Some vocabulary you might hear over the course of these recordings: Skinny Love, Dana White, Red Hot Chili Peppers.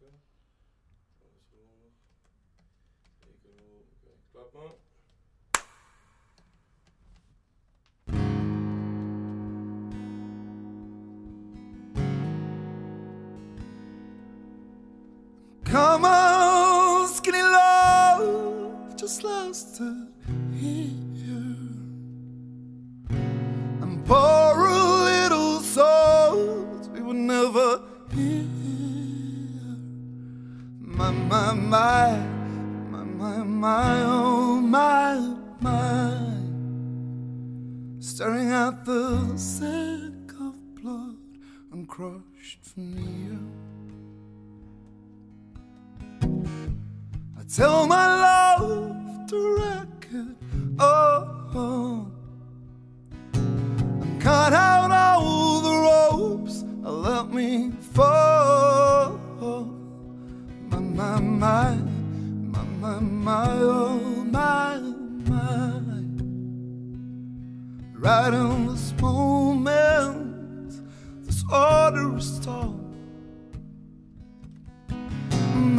ça. Clap on. Come on, skinny love, just lost to hear and poor little souls we would never hear. My, my, my, my, my, my, oh my, my, staring at the sack of blood and crushed veneer. Tell my love to wreck it all and cut out all the ropes and let me fall. My, my, my, my, my, my, oh my, my, right in this moment, this order is torn.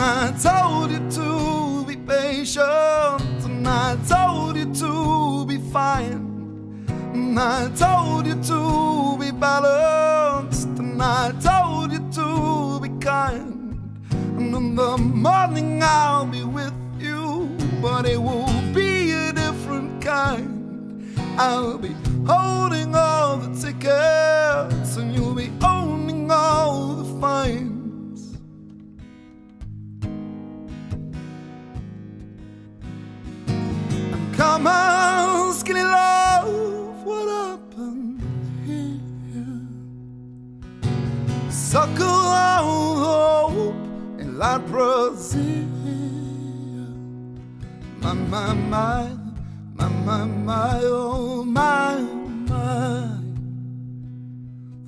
I told you to be patient, and I told you to be fine, and I told you to be balanced, and I told you to be kind. And in the morning I'll be with you, but it will be a different kind. I'll be holding all the tickets, and you'll be owning all the fines. Come on, skinny love, what happened here? Suckle out hope in La Brazil. My, my, my, my, my, my, oh my, my,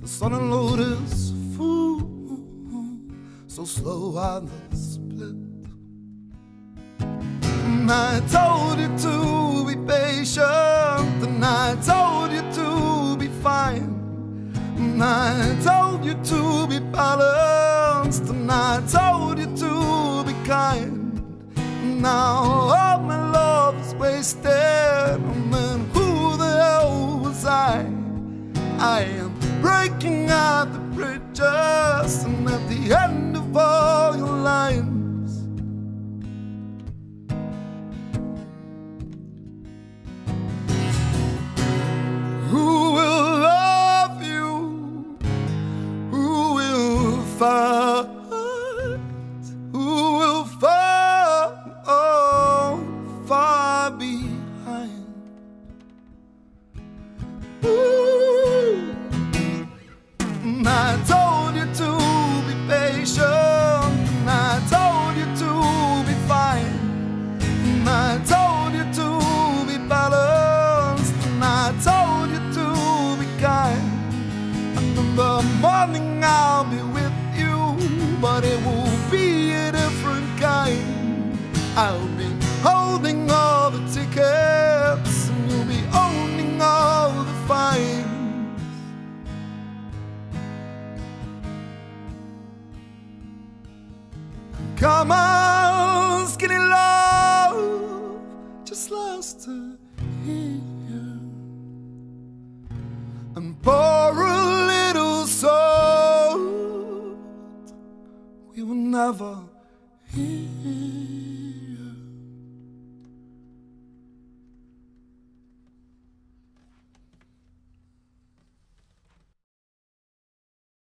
the sun and lotus fool, so slow on the split. And I told you to patient, and I told you to be fine, and I told you to be balanced, and I told you to be kind. Now all my love is wasted, and then who the hell was I? I am breaking out the bridges, and at the end of all your lines. Who will fall, oh, far behind? Ooh. And I told you to be patient, and I told you to be fine, and I told you to be balanced, and I told you to be kind. And in the morning I'll be with you, but it will be a different kind. I'll be holding all the tickets, and you'll be owning all the fines. Come on, skinny love, just lost to hear and borrow a little soul we will never hear.